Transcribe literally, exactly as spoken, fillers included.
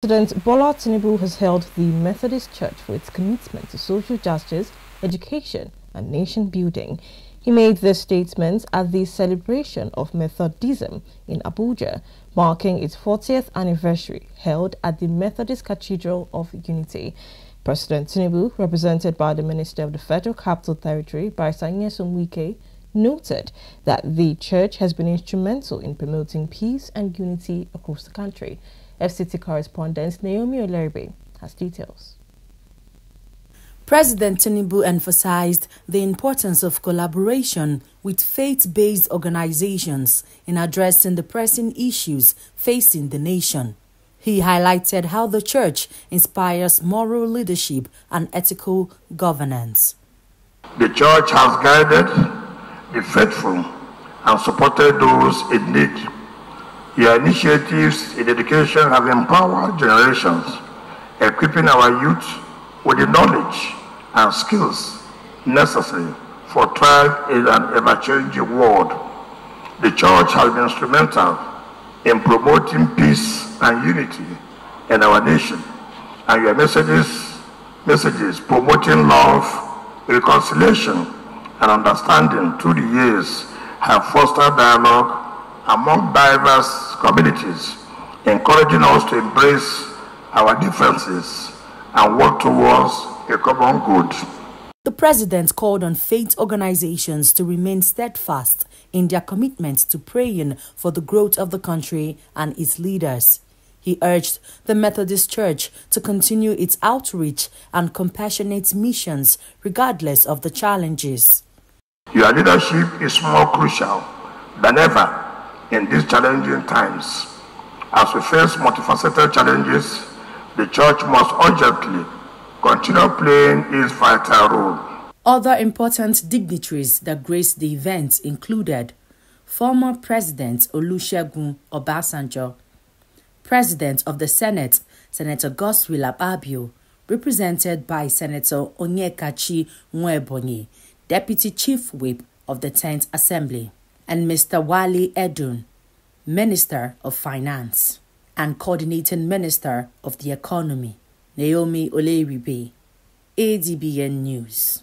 President Bola Tinubu has hailed the Methodist Church for its commitment to social justice, education and nation building. He made the statements at the celebration of Methodism in Abuja, marking its fortieth anniversary held at the Methodist Cathedral of Unity. President Tinubu, represented by the Minister of the Federal Capital Territory, Barrister Nyesom Wike, noted that the church has been instrumental in promoting peace and unity across the country. F C T correspondent Naomi Oleribe has details. President Tinubu emphasized the importance of collaboration with faith-based organizations in addressing the pressing issues facing the nation. He highlighted how the church inspires moral leadership and ethical governance. The church has guided the faithful and supported those in need. Your initiatives in education have empowered generations, equipping our youth with the knowledge and skills necessary for thrive in an ever-changing world. The church has been instrumental in promoting peace and unity in our nation, and your messages, messages promoting love, reconciliation, and understanding through the years have fostered dialogue among diverse communities, encouraging us to embrace our differences and work towards a common good. The president called on faith organizations to remain steadfast in their commitment to praying for the growth of the country and its leaders. He urged the Methodist Church to continue its outreach and compassionate missions regardless of the challenges. Your leadership is more crucial than ever in these challenging times. As we face multifaceted challenges, the church must urgently continue playing its vital role. Other important dignitaries that graced the event included former President Olusegun Obasanjo, President of the Senate, Senator Godswill Abaribe, represented by Senator Onyekachi Nwebonye, Deputy Chief Whip of the tenth Assembly, and Mister Wale Edun, Minister of Finance and Coordinating Minister of the Economy. Naomi Oleribe, A D B N News.